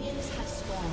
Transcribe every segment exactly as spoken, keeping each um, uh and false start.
Minions have spawned.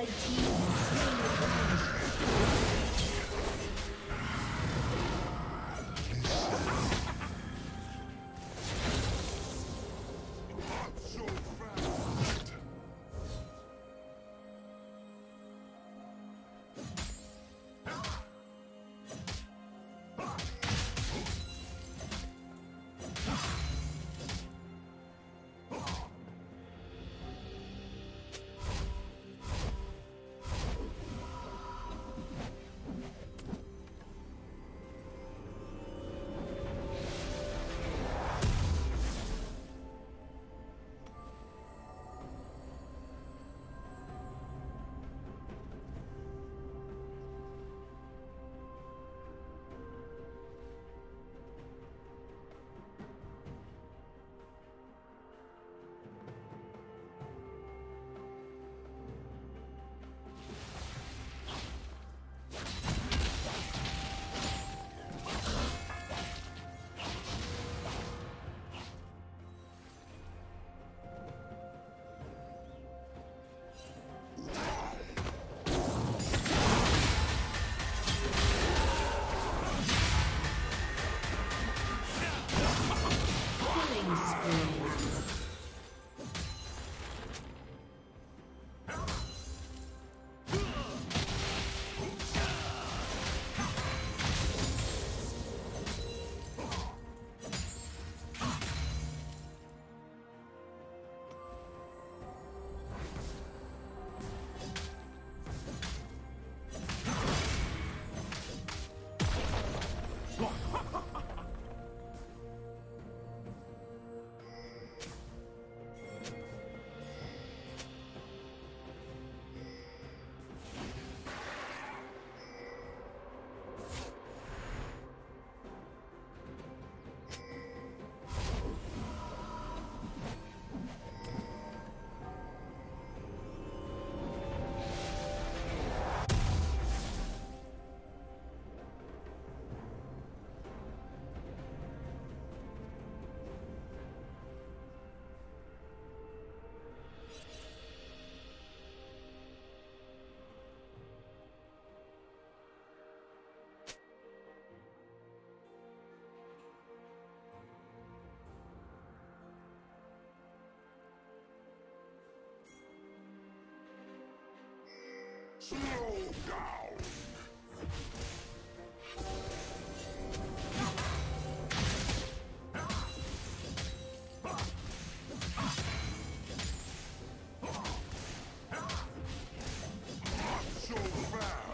Red team slow down! Not so fast!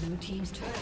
Blue team's turret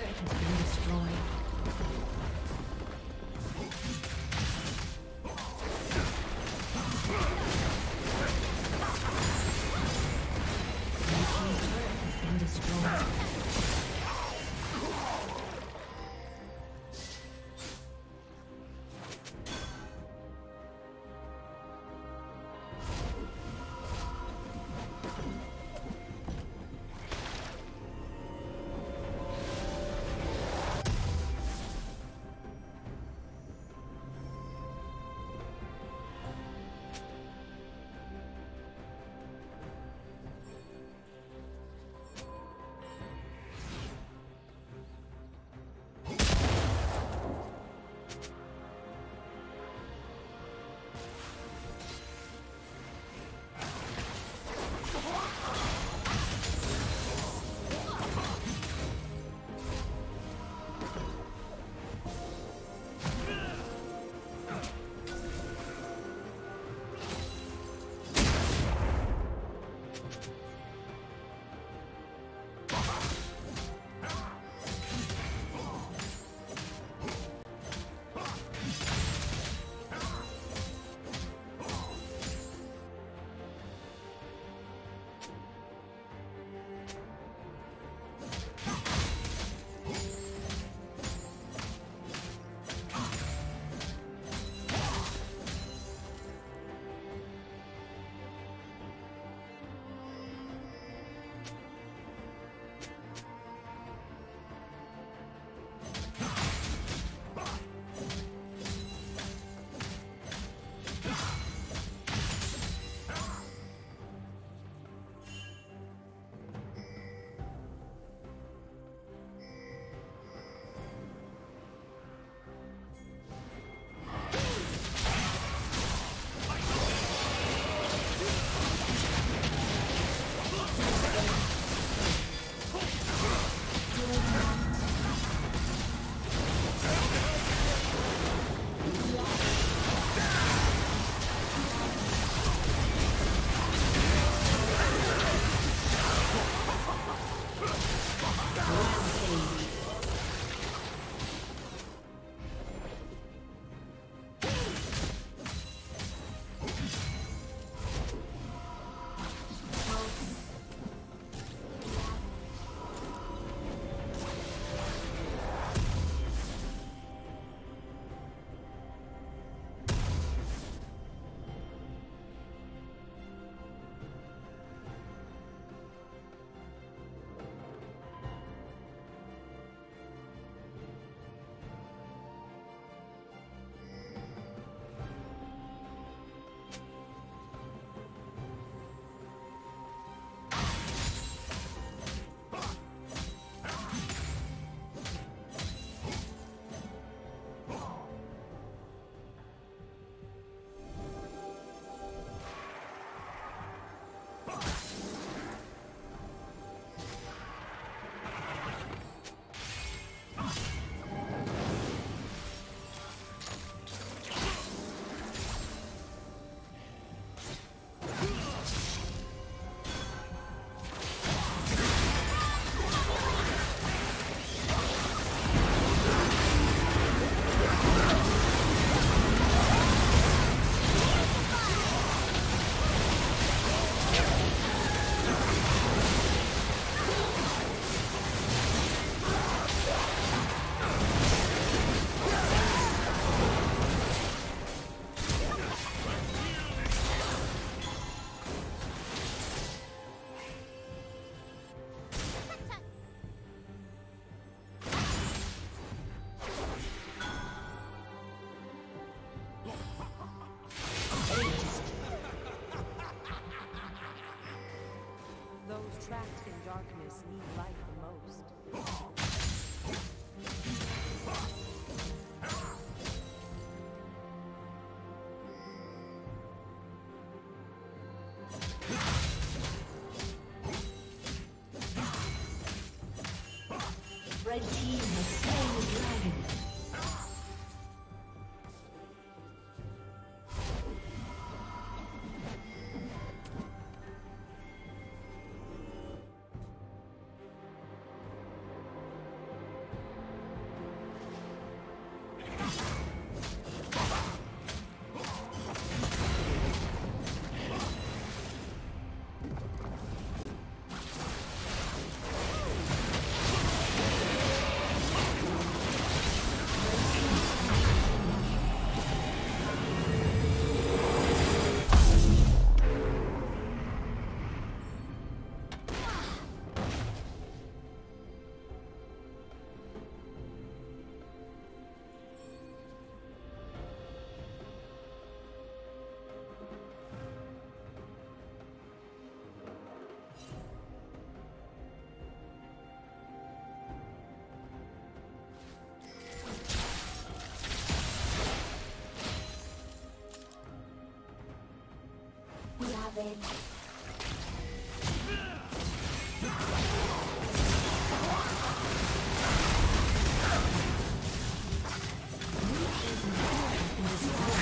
has been destroyed. trapped in darkness need light the most. Thank you. Blue team's turret has been destroyed.